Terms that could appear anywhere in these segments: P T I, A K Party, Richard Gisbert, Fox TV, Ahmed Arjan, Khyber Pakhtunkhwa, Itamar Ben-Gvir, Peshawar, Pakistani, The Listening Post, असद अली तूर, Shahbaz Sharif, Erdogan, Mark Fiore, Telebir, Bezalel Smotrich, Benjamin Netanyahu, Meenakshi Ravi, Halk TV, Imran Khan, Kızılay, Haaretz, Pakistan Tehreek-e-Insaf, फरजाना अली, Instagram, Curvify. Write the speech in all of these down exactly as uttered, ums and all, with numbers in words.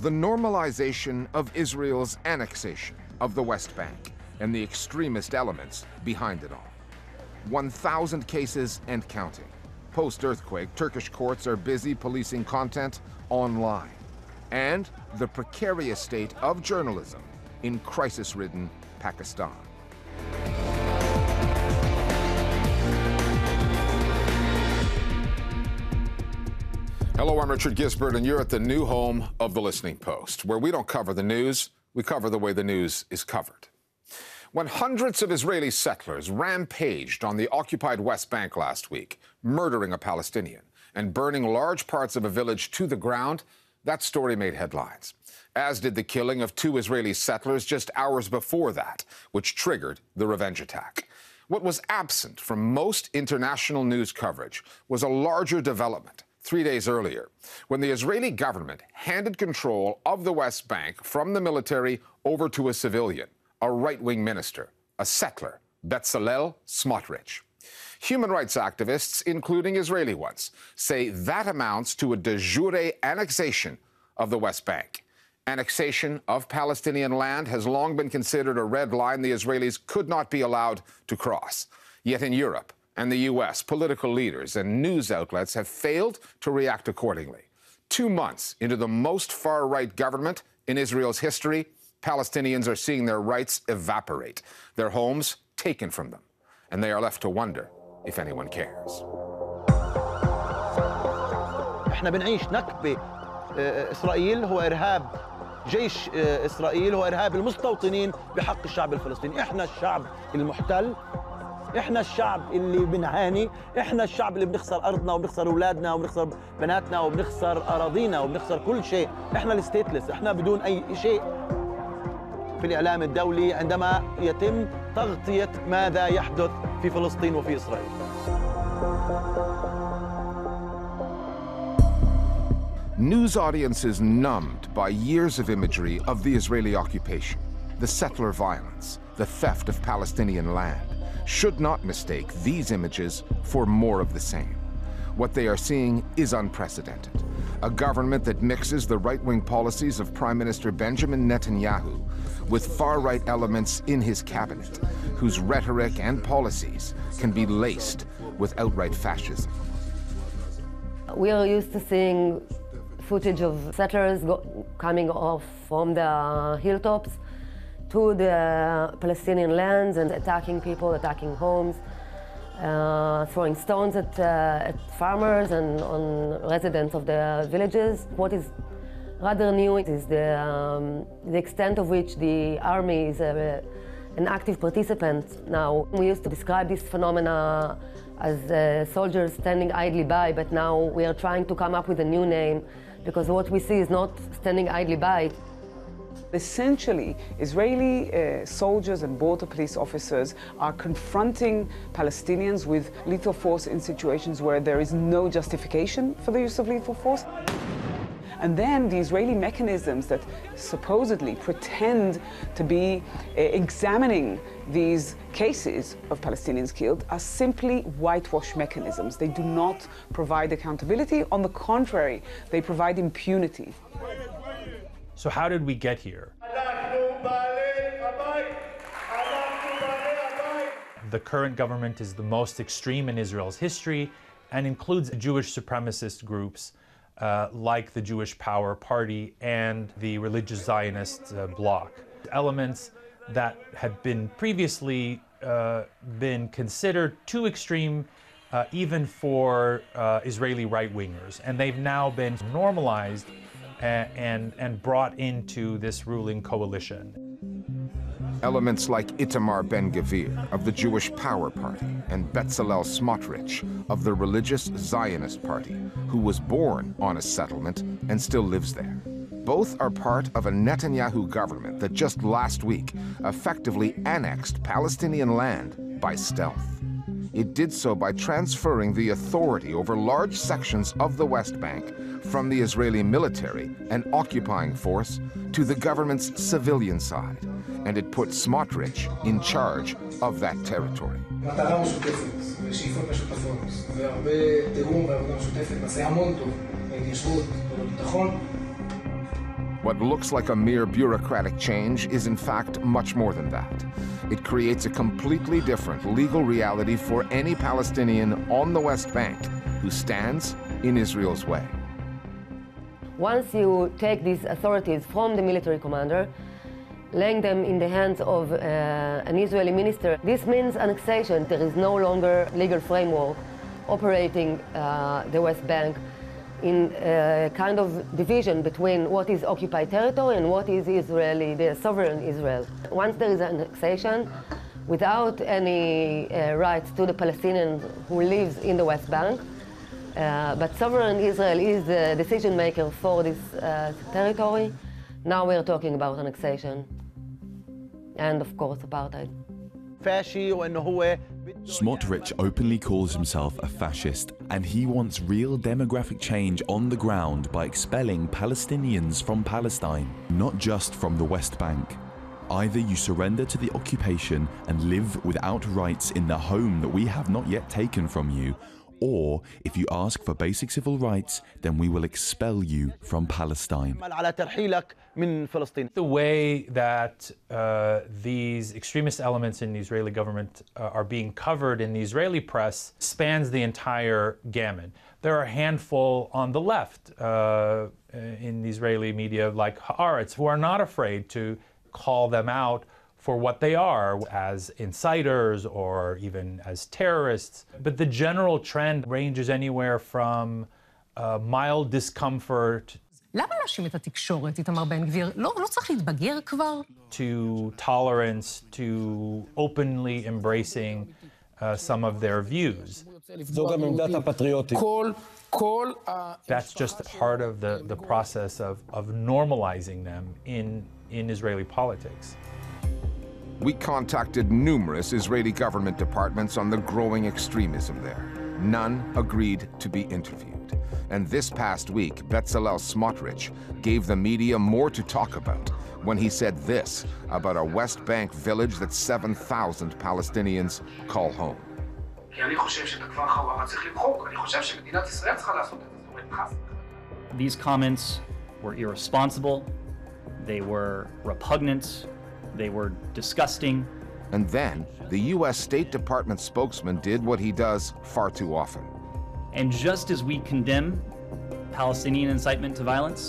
the normalization of Israel's annexation of the West Bank and the extremist elements behind it all. one thousand cases and counting. Post-earthquake, Turkish courts are busy policing content online. And the precarious state of journalism in crisis-ridden Pakistan. Hello, I'm Richard Gisbert, and you're at the new home of The Listening Post, where we don't cover the news, we cover the way the news is covered. When hundreds of Israeli settlers rampaged on the occupied West Bank last week, murdering a Palestinian and burning large parts of a village to the ground, that story made headlines, as did the killing of two Israeli settlers just hours before that, which triggered the revenge attack. What was absent from most international news coverage was a larger development. Three days earlier, when the Israeli government handed control of the West Bank from the military over to a civilian, a right-wing minister, a settler, Bezalel Smotrich. Human rights activists, including Israeli ones, say that amounts to a de jure annexation of the West Bank. Annexation of Palestinian land has long been considered a red line the Israelis could not be allowed to cross. Yet in Europe and the U S, political leaders and news outlets have failed to react accordingly. Two months into the most far-right government in Israel's history, Palestinians are seeing their rights evaporate, their homes taken from them, and they are left to wonder if anyone cares. احنا بنعيش نكبة إسرائيل هو إرهاب جيش إسرائيل هو إرهاب المستوطنين بحق الشعب الفلسطيني. احنا الشعب المحتل. احنا الشعب اللي بنعاني، احنا الشعب اللي بنخسر ارضنا وبنخسر اولادنا وبنخسر بناتنا وبنخسر اراضينا وبنخسر كل شيء، احنا الستيتلس، احنا بدون اي شيء. في الاعلام الدولي عندما يتم تغطية ماذا يحدث في فلسطين وفي اسرائيل. News audiences numbed by years of imagery of the Israeli occupation, the settler violence, the theft of Palestinian land, should not mistake these images for more of the same. What they are seeing is unprecedented. A government that mixes the right-wing policies of Prime Minister Benjamin Netanyahu with far-right elements in his cabinet, whose rhetoric and policies can be laced with outright fascism. We are used to seeing footage of settlers go coming off from the hilltops to the Palestinian lands and attacking people, attacking homes, uh, throwing stones at, uh, at farmers and on residents of the villages. What is rather new is the, um, the extent of which the army is a, an active participant now. We used to describe this phenomena as uh, soldiers standing idly by, but now we are trying to come up with a new name because what we see is not standing idly by. Essentially, Israeli uh, soldiers and border police officers are confronting Palestinians with lethal force in situations where there is no justification for the use of lethal force. And then the Israeli mechanisms that supposedly pretend to be uh, examining these cases of Palestinians killed are simply whitewash mechanisms. They do not provide accountability. On the contrary, they provide impunity. So how did we get here? The current government is the most extreme in Israel's history and includes Jewish supremacist groups uh, like the Jewish Power Party and the religious Zionist uh, bloc. Elements that have been previously uh, been considered too extreme uh, even for uh, Israeli right-wingers, and they've now been normalized And, and brought into this ruling coalition. Elements like Itamar Ben-Gvir of the Jewish Power Party and Bezalel Smotrich of the religious Zionist Party, who was born on a settlement and still lives there. Both are part of a Netanyahu government that just last week effectively annexed Palestinian land by stealth. It did so by transferring the authority over large sections of the West Bank from the Israeli military, an occupying force, to the government's civilian side. And it put Smotrich in charge of that territory. What looks like a mere bureaucratic change is in fact much more than that. It creates a completely different legal reality for any Palestinian on the West Bank who stands in Israel's way. Once you take these authorities from the military commander, laying them in the hands of uh, an Israeli minister, this means annexation. There is no longer legal framework operating uh, the West Bank in a kind of division between what is occupied territory and what is Israeli, the sovereign Israel. Once there is annexation, without any uh, rights to the Palestinian who lives in the West Bank, Uh, but sovereign Israel is the decision maker for this uh, territory. Now we're talking about annexation and, of course, apartheid. Smotrich openly calls himself a fascist, and he wants real demographic change on the ground by expelling Palestinians from Palestine, not just from the West Bank. Either you surrender to the occupation and live without rights in the home that we have not yet taken from you, or if you ask for basic civil rights, then we will expel you from Palestine. The way that uh, these extremist elements in the Israeli government uh, are being covered in the Israeli press spans the entire gamut. There are a handful on the left uh, in the Israeli media, like Haaretz, who are not afraid to call them out for what they are, as inciters or even as terrorists. But the general trend ranges anywhere from uh, mild discomfort to tolerance, to openly embracing uh, some of their views. That's just part of the, the process of, of normalizing them in, in Israeli politics. We contacted numerous Israeli government departments on the growing extremism there. None agreed to be interviewed. And this past week, Bezalel Smotrich gave the media more to talk about when he said this about a West Bank village that seven thousand Palestinians call home. These comments were irresponsible, they were repugnant, they were disgusting. And then the U S State Department spokesman did what he does far too often. And just as we condemn Palestinian incitement to violence,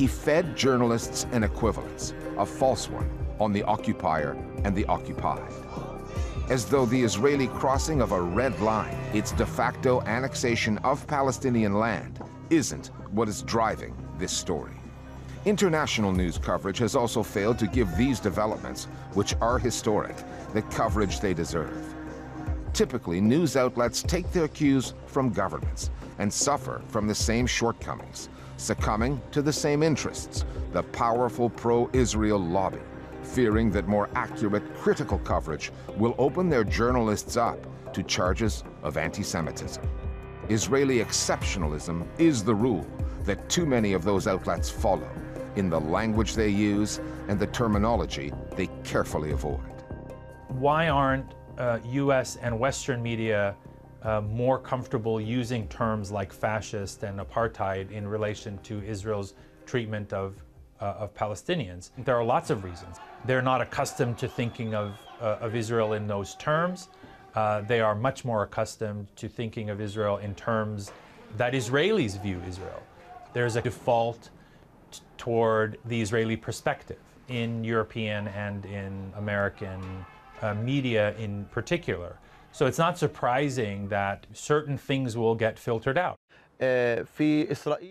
he fed journalists an equivalence, a false one, on the occupier and the occupied. As though the Israeli crossing of a red line, its de facto annexation of Palestinian land, isn't what is driving this story. International news coverage has also failed to give these developments, which are historic, the coverage they deserve. Typically, news outlets take their cues from governments and suffer from the same shortcomings, succumbing to the same interests, the powerful pro-Israel lobby, fearing that more accurate, critical coverage will open their journalists up to charges of anti-Semitism. Israeli exceptionalism is the rule that too many of those outlets follow, in the language they use and the terminology they carefully avoid. Why aren't uh, U S and Western media uh, more comfortable using terms like fascist and apartheid in relation to Israel's treatment of, uh, of Palestinians? There are lots of reasons. They're not accustomed to thinking of, uh, of Israel in those terms. Uh, they are much more accustomed to thinking of Israel in terms that Israelis view Israel. There's a default toward the Israeli perspective in European and in American uh, media in particular. So it's not surprising that certain things will get filtered out.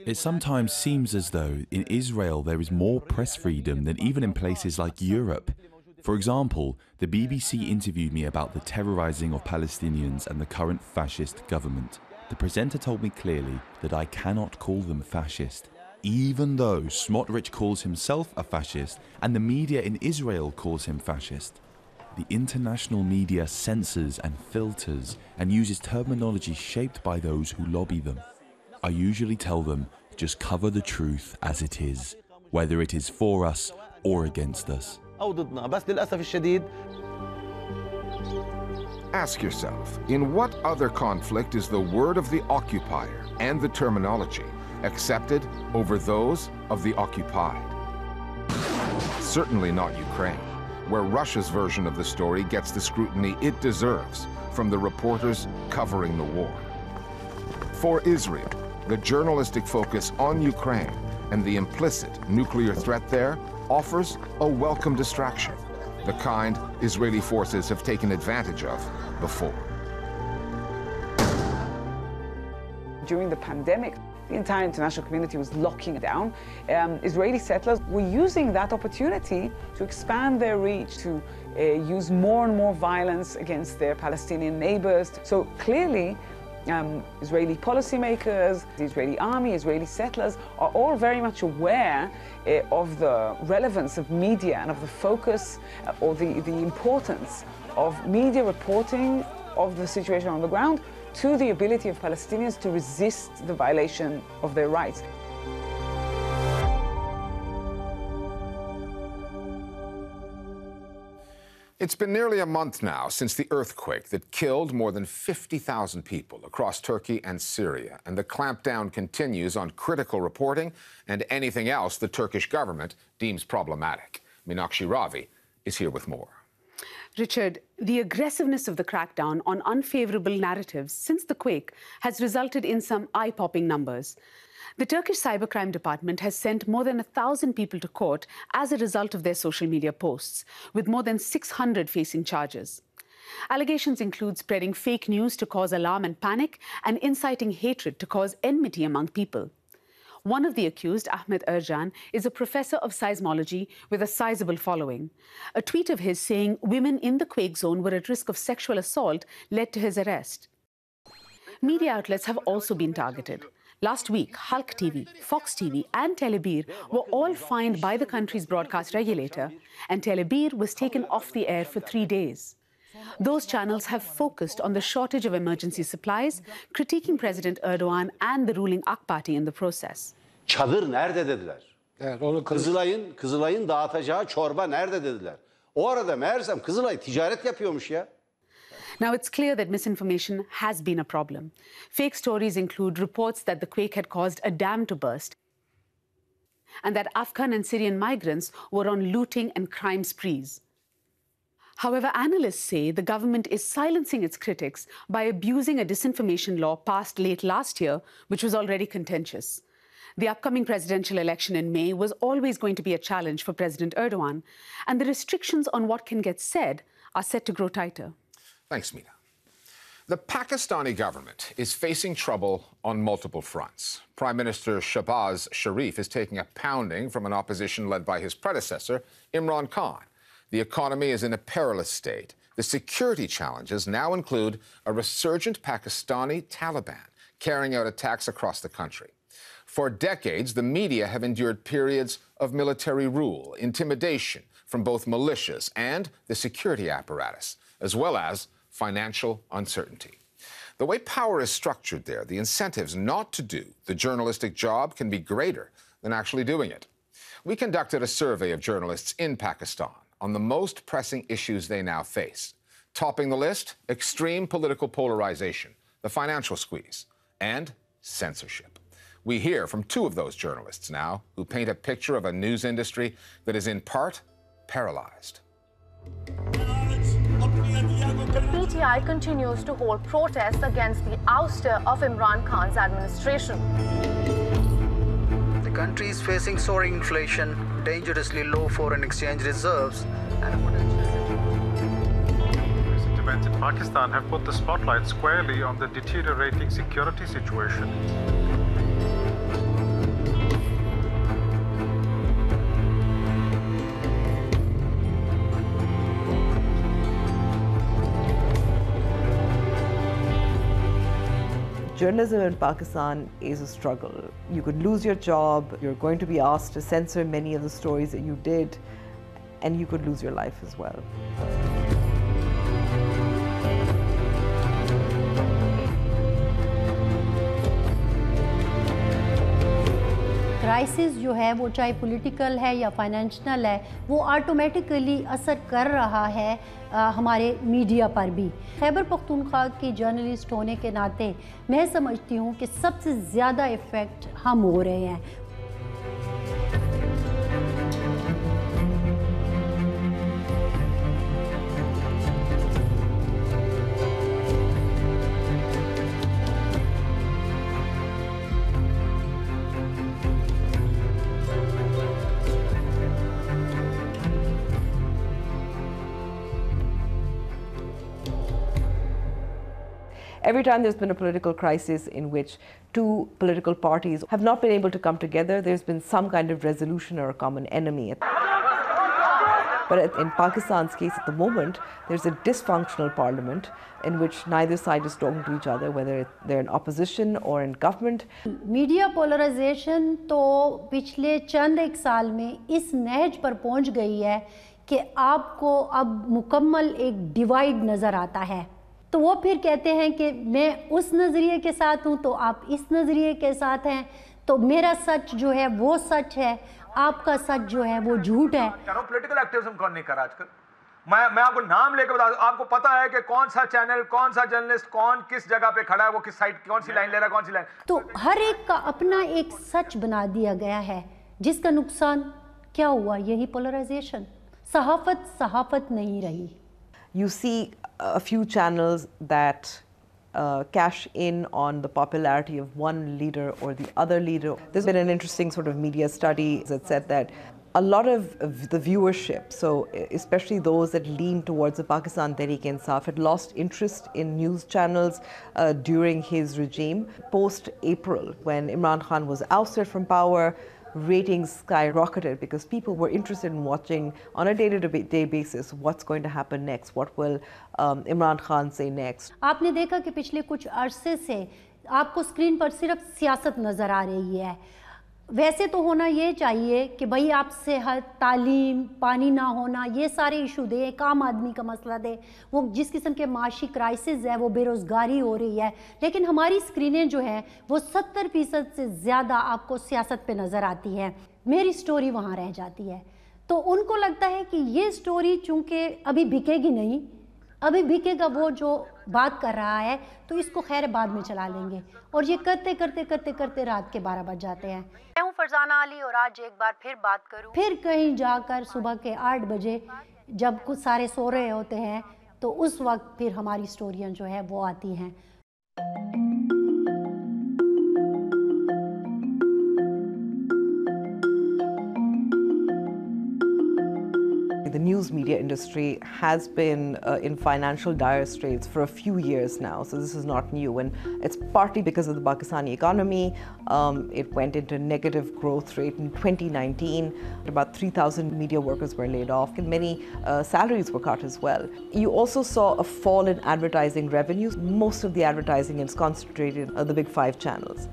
It sometimes seems as though in Israel there is more press freedom than even in places like Europe. For example, the B B C interviewed me about the terrorizing of Palestinians and the current fascist government. The presenter told me clearly that I cannot call them fascist, even though Smotrich calls himself a fascist and the media in Israel calls him fascist. The international media censors and filters and uses terminology shaped by those who lobby them. I usually tell them, just cover the truth as it is, whether it is for us or against us. Ask yourself, in what other conflict is the word of the occupier and the terminology accepted over those of the occupied? certainly not Ukraine, where Russia's version of the story gets the scrutiny it deserves from the reporters covering the war. For Israel, the journalistic focus on Ukraine and the implicit nuclear threat there offers a welcome distraction, the kind Israeli forces have taken advantage of before. During the pandemic, the entire international community was locking down. Um, Israeli settlers were using that opportunity to expand their reach, to uh, use more and more violence against their Palestinian neighbors. So clearly, um, Israeli policymakers, the Israeli army, Israeli settlers are all very much aware uh, of the relevance of media and of the focus uh, or the, the importance of media reporting of the situation on the ground to the ability of Palestinians to resist the violation of their rights. It's been nearly a month now since the earthquake that killed more than fifty thousand people across Turkey and Syria, and the clampdown continues on critical reporting and anything else the Turkish government deems problematic. Meenakshi Ravi is here with more. Richard, the aggressiveness of the crackdown on unfavorable narratives since the quake has resulted in some eye-popping numbers. The Turkish Cybercrime Department has sent more than one thousand people to court as a result of their social media posts, with more than six hundred facing charges. Allegations include spreading fake news to cause alarm and panic, and inciting hatred to cause enmity among people. One of the accused, Ahmed Arjan, is a professor of seismology with a sizable following. A tweet of his saying women in the quake zone were at risk of sexual assault led to his arrest. Media outlets have also been targeted. Last week, Halk T V, Fox T V and Telebir were all fined by the country's broadcast regulator, and Telebir was taken off the air for three days. Those channels have focused on the shortage of emergency supplies, critiquing President Erdogan and the ruling A K Party in the process. Çadır nerede dediler? Evet, onu Kızılay'ın Kızılay'ın dağıtacağı çorba nerede dediler? O arada meğersem Kızılay ticaret yapıyormuş ya. Now, it's clear that misinformation has been a problem. Fake stories include reports that the quake had caused a dam to burst and that Afghan and Syrian migrants were on looting and crime sprees. However, analysts say the government is silencing its critics by abusing a disinformation law passed late last year, which was already contentious. The upcoming presidential election in May was always going to be a challenge for President Erdogan, and the restrictions on what can get said are set to grow tighter. Thanks, Mina. The Pakistani government is facing trouble on multiple fronts. Prime Minister Shahbaz Sharif is taking a pounding from an opposition led by his predecessor, Imran Khan. The economy is in a perilous state. The security challenges now include a resurgent Pakistani Taliban carrying out attacks across the country. For decades, the media have endured periods of military rule, intimidation from both militias and the security apparatus, as well as financial uncertainty. The way power is structured there, the incentives not to do the journalistic job can be greater than actually doing it. We conducted a survey of journalists in Pakistan on the most pressing issues they now face. Topping the list, extreme political polarization, the financial squeeze, and censorship. We hear from two of those journalists now who paint a picture of a news industry that is in part paralyzed. P T I continues to hold protests against the ouster of Imran Khan's administration. The country is facing soaring inflation, dangerously low foreign exchange reserves, and recent events in Pakistan have put the spotlight squarely on the deteriorating security situation. Journalism in Pakistan is a struggle. You could lose your job, you're going to be asked to censor many of the stories that you did, and you could lose your life as well. Crisis जो है वो चाहे political है या financial है वो automatically असर कर रहा है आ, हमारे मीडिया पर भी। खैबर पख्तूनख्वा की जर्नलिस्ट होने के नाते मैं समझती हूँ कि सबसे ज़्यादा इफ़ेक्ट हम हो रहे हैं। Every time there's been a political crisis in which two political parties have not been able to come together, there's been some kind of resolution or a common enemy. But in Pakistan's case at the moment, there's a dysfunctional parliament in which neither side is talking to each other, whether they're in opposition or in government. Media polarization to पिछले चंद एक साल में इस नहज पर पहुंच गई है कि आपको अब मुकम्मल एक डिवाइड नजर आता है. तो वो फिर कहते हैं कि मैं उस नजरिए के साथ हूं, तो आप इस नजरिए के साथ हैं, तो मेरा सच जो है वो सच है, आपका सच जो है वो झूठ है. पॉलिटिकल एक्टिविज्म कौन नहीं कर रहा आजकल? मैं मैं आपको नाम लेकर बता दूं, आपको पता है कि कौन सा चैनल, कौन सा जर्नलिस्ट, कौन किस जगह पे खड़ा है, वो किस साइड, कौन सी लाइन ले रहा है, कौन सी लाइन. तो हर एक का अपना एक सच बना दिया गया है, जिसका नुकसान क्या हुआ? यही पोलराइजेशन. सहाफत सहाफत नहीं रही. You see a few channels that Uh, cash in on the popularity of one leader or the other leader. There's been an interesting sort of media study that said that a lot of the viewership, so especially those that lean towards the Pakistan Tehreek-e-Insaf, had lost interest in news channels uh, during his regime. Post-April, when Imran Khan was ousted from power, ratings skyrocketed because people were interested in watching on a day-to-day basis what's going to happen next, what will um, Imran Khan say next. आपने देखा कि पिछले कुछ अरसे से आपको screen पर सिर्फ सियासत नजर आ रही है. वैसे तो होना ये चाहिए कि भाई आप सेहत, तालीम, पानी ना होना, ये सारे इशू दें, एक आम आदमी का मसला दें. वो जिस किस्म के माशी क्राइसिस है, वो बेरोज़गारी हो रही है, लेकिन हमारी स्क्रीनें जो हैं वो सत्तर फीसद से ज़्यादा आपको सियासत पे नज़र आती है. मेरी स्टोरी वहाँ रह जाती है. तो उनको लगता है कि ये स्टोरी चूँकि अभी बिकेगी नहीं, अभी बिकेगा वो जो बात कर रहा है, तो इसको खैर बाद में चला लेंगे. और ये करते करते करते करते रात के बारह बज जाते हैं. मैं हूँ फरजाना अली और आज एक बार फिर बात करूँ. फिर कहीं जाकर सुबह के आठ बजे जब कुछ सारे सो रहे होते हैं, तो उस वक्त फिर हमारी स्टोरियाँ जो है वो आती हैं. The news media industry has been uh, in financial dire straits for a few years now, so this is not new, and it's partly because of the Pakistani economy. Um, it went into negative growth rate in twenty nineteen. About three thousand media workers were laid off, and many uh, salaries were cut as well. You also saw a fall in advertising revenues. Most of the advertising is concentrated in uh, the big five channels,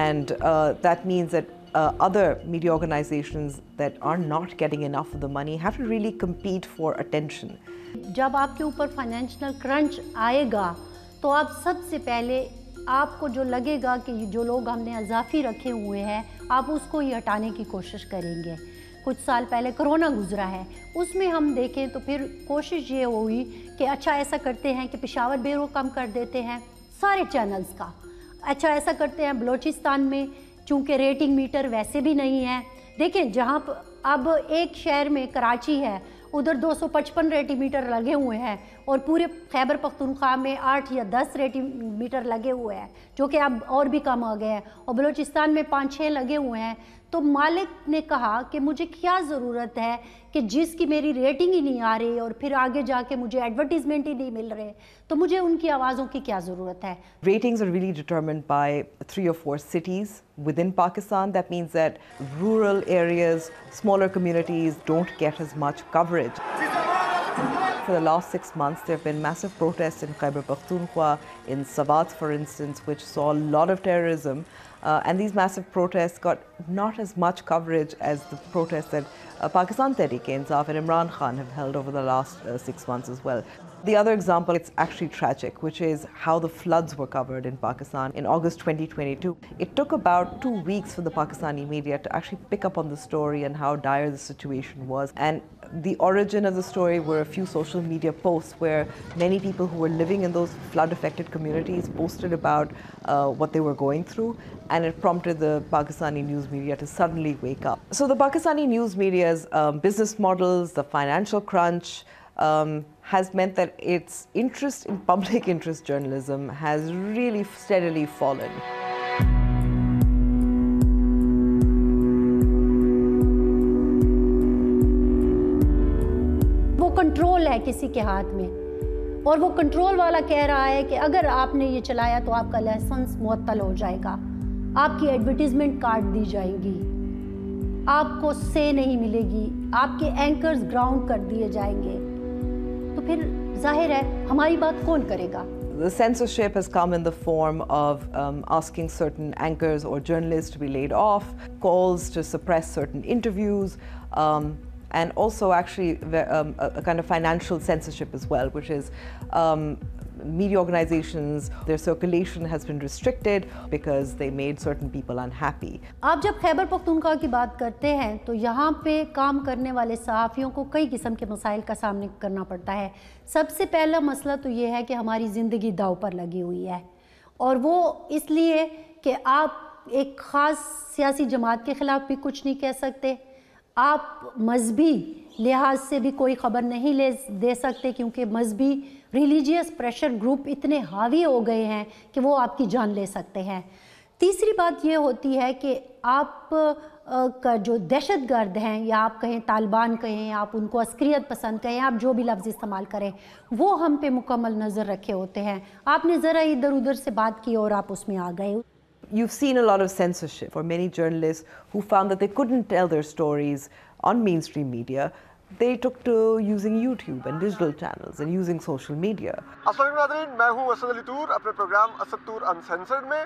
and uh, that means that Uh, other media organizations that are not getting enough of the money have to really compete for attention. जब आपके ऊपर financial crunch आएगा, तो आप सबसे पहले आपको जो लगेगा कि जो लोग हमने अजाफी रखे हुए हैं, आप उसको ही हटाने की कोशिश करेंगे. कुछ साल पहले कोरोना गुजरा है, उसमें हम देखें तो फिर कोशिश ये हुई कि अच्छा ऐसा करते हैं कि पेशावर ब्यूरो कम कर देते हैं सारे चैनल्स का, अच्छा ऐसा करते हैं बलूचिस्तान में चूँकि रेटिंग मीटर वैसे भी नहीं है. देखें जहाँ अब एक शहर में कराची है, उधर दो सौ पचपन रेटिंग मीटर लगे हुए हैं, और पूरे खैबर पख्तूनख्वा में आठ या दस रेटिंग मीटर लगे हुए हैं, जो कि अब और भी कम हो गए हैं, और बलूचिस्तान में पाँच छह लगे हुए हैं. तो मालिक ने कहा कि मुझे क्या ज़रूरत है कि जिसकी मेरी रेटिंग ही नहीं आ रही, और फिर आगे जाके मुझे एडवर्टीजमेंट ही नहीं मिल रहे, तो मुझे उनकी आवाज़ों की क्या ज़रूरत है. Ratings are really determined by three और four cities within Pakistan. That means that rural areas, smaller communities don't get as much coverage. For the last six months, there have been massive protests in Khyber Pakhtunkhwa, in Sabat, for instance, which saw a lot of terrorism. Uh, and these massive protests got not as much coverage as the protests that uh, Pakistan Tehreek-e-Insaf and Imran Khan have held over the last uh, six months as well. The other example, it's actually tragic, which is how the floods were covered in Pakistan in August twenty twenty-two. It took about two weeks for the Pakistani media to actually pick up on the story and how dire the situation was. And the origin of the story were a few social media posts where many people who were living in those flood-affected communities posted about uh, what they were going through. And it prompted the Pakistani news media to suddenly wake up. So the Pakistani news media's um, business models, the financial crunch, um, has meant that its interest in public interest journalism has really steadily fallen. वो control है किसी के हाथ में, और वो control वाला कह रहा है कि अगर आपने ये चलाया तो आपका लाइसेंस मुअत्तल हो जाएगा, आपकी एडवर्टीजमेंट काट दी जाएगी, आपको से नहीं मिलेगी, आपके एंकर्स ग्राउंड कर दिए जाएंगे, तो फिर जाहिर है हमारी बात कौन करेगा? The censorship has come in the form of um, asking certain anchors or journalists to be laid off, calls to suppress certain interviews, um, and also actually um, a kind of financial censorship as well, which is um, media organizations, their circulation has been restricted because they made certain people unhappy. आप जब खैबर पख्तूनख्वा की बात करते हैं तो यहाँ पे काम करने वाले सहाफ़ियों को कई किस्म के मसाइल का सामना करना पड़ता है। सबसे पहला मसला तो ये है कि हमारी ज़िंदगी दाव पर लगी हुई है, और वो इसलिए कि आप एक ख़ास सियासी जमात के ख़िलाफ़ भी कुछ नहीं कह सकते, आप मजहबी लिहाज से भी कोई ख़बर नहीं ले दे सकते, क्योंकि मजहबी रिलीजियस प्रेशर ग्रुप इतने हावी हो गए हैं कि वो आपकी जान ले सकते हैं। तीसरी बात ये होती है कि आप का जो दहशतगर्द हैं, या आप कहें तालिबान कहें, आप उनको अस्करियत पसंद कहें, आप जो भी लफ्ज़ इस्तेमाल करें, वो हम पे मुकम्मल नज़र रखे होते हैं। आपने ज़रा इधर उधर से बात की और आप उसमें आ गए। You've seen a lot of censorship for many journalists who found that they couldn't tell their stories on mainstream media. They took to using YouTube and digital channels and using social media. Assalam Nazreen, मैं हूँ असद अली तूर अपने programme Asad तूर uncensored में,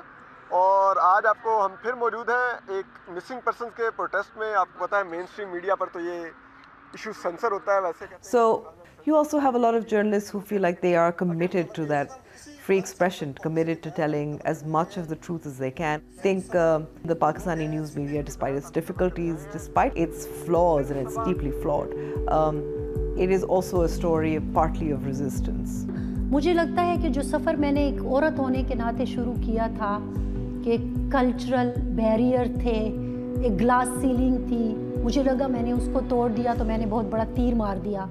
और आज आपको हम फिर मौजूद हैं एक मिसिंग पर्सन के प्रोटेस्ट में। आपको पता है मेनस्ट्रीम मीडिया पर तो ये इशू सेंसर होता है, वैसे कहते हैं। So you also have a lot of journalists who feel like they are committed to that free expression, committed to telling as much of the truth as they can. I think uh, the Pakistani news media, despite its difficulties, despite its flaws, and it's deeply flawed, um, it is also a story partly of resistance. मुझे लगता है कि जो सफ़र मैंने एक औरत होने के नाते शुरू किया था, कि कल्चरल बैरियर थे, एक ग्लास सीलिंग थी, मुझे लगा मैंने उसको तोड़ दिया तो मैंने बहुत बड़ा तीर मार दिया।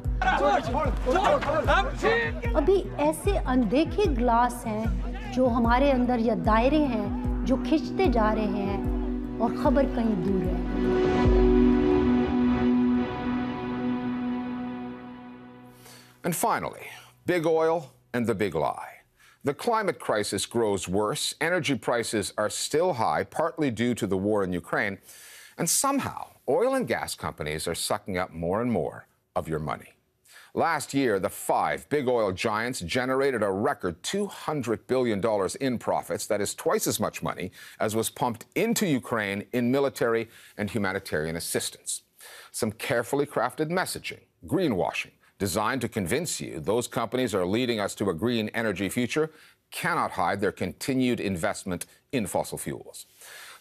अभी ऐसे अनदेखे ग्लास हैं जो हमारे अंदर, या दायरे हैं जो खिंचते जा रहे हैं, और खबर कहीं दूर है। And finally, big oil and the big lie. The climate crisis grows worse, energy prices are still high, partly due to the war in Ukraine, and somehow oil and gas companies are sucking up more and more of your money. Last year, the five big oil giants generated a record two hundred billion dollars in profits. That is twice as much money as was pumped into Ukraine in military and humanitarian assistance. Some carefully crafted messaging, greenwashing, designed to convince you those companies are leading us to a green energy future, cannot hide their continued investment in fossil fuels.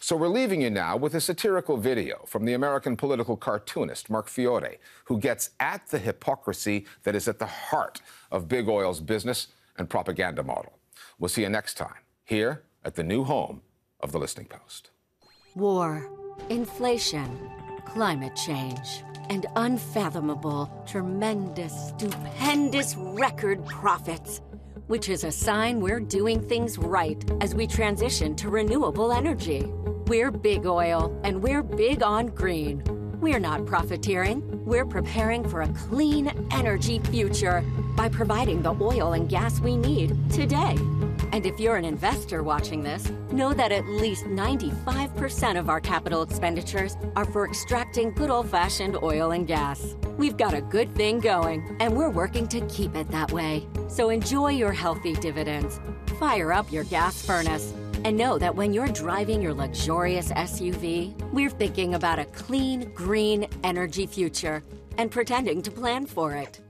So we're leaving you now with a satirical video from the American political cartoonist Mark Fiore, who gets at the hypocrisy that is at the heart of big oil's business and propaganda model. We'll see you next time, here at the new home of The Listening Post. War, inflation, climate change, and unfathomable, tremendous, stupendous record profits, which is a sign we're doing things right as we transition to renewable energy. We're big oil, and we're big on green. We're not profiteering. We're preparing for a clean energy future by providing the oil and gas we need today. And if you're an investor watching this, know that at least ninety-five percent of our capital expenditures are for extracting good old-fashioned oil and gas. We've got a good thing going, and we're working to keep it that way. So enjoy your healthy dividends, fire up your gas furnace, and know that when you're driving your luxurious S U V, we're thinking about a clean, green energy future and pretending to plan for it.